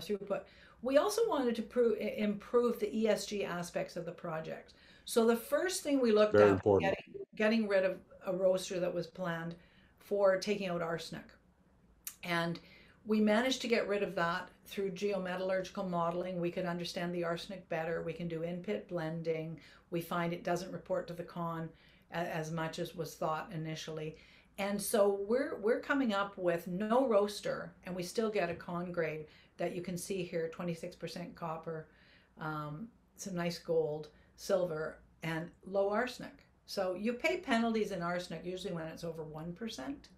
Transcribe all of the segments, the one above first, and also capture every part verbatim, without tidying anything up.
throughput. We also wanted to pro improve the E S G aspects of the project. So the first thing we looked Very at was getting, getting rid of a roaster that was planned for taking out arsenic. And we managed to get rid of that through geometallurgical modeling. We could understand the arsenic better. We can do in-pit blending. We find it doesn't report to the con as much as was thought initially. And so we're, we're coming up with no roaster, and we still get a con grade that you can see here, twenty-six percent copper, um, some nice gold, silver, and low arsenic. So you pay penalties in arsenic usually when it's over one percent.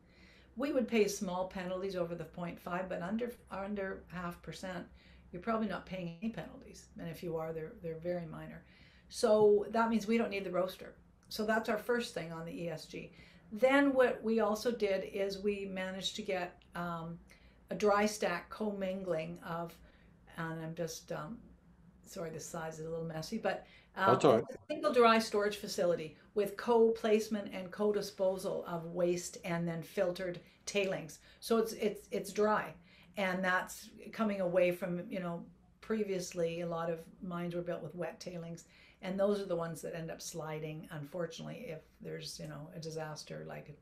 We would pay small penalties over the zero point five, but under under half percent, you're probably not paying any penalties. And if you are, they're, they're very minor. So that means we don't need the roaster. So that's our first thing on the E S G. Then what we also did is we managed to get um, a dry stack co-mingling of, and I'm just, um, sorry, the size is a little messy, but um, a single dry storage facility with co-placement and co-disposal of waste and then filtered tailings. So it's, it's, it's dry, and that's coming away from, you know, previously a lot of mines were built with wet tailings, and those are the ones that end up sliding, unfortunately, if there's, you know, a disaster like,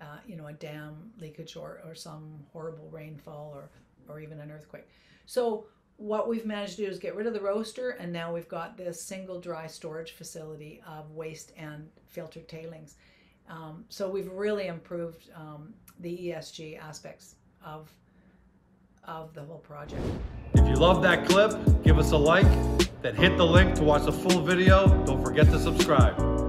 uh, you know, a dam leakage or, or some horrible rainfall or, or even an earthquake. So what we've managed to do is get rid of the roaster, and now we've got this single dry storage facility of waste and filtered tailings. Um, so we've really improved um, the E S G aspects of, of the whole project. If you love that clip, give us a like, then hit the link to watch the full video. Don't forget to subscribe.